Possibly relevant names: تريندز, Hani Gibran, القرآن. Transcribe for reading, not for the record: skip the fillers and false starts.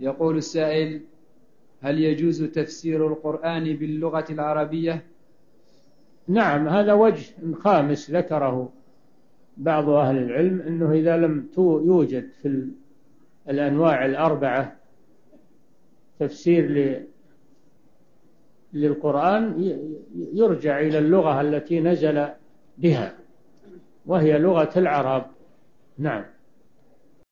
يقول السائل: هل يجوز تفسير القرآن باللغة العربية؟ نعم، هذا وجه خامس ذكره بعض أهل العلم، أنه إذا لم يوجد في الأنواع الأربعة تفسير للقرآن يرجع إلى اللغة التي نزل بها وهي لغة العرب. نعم.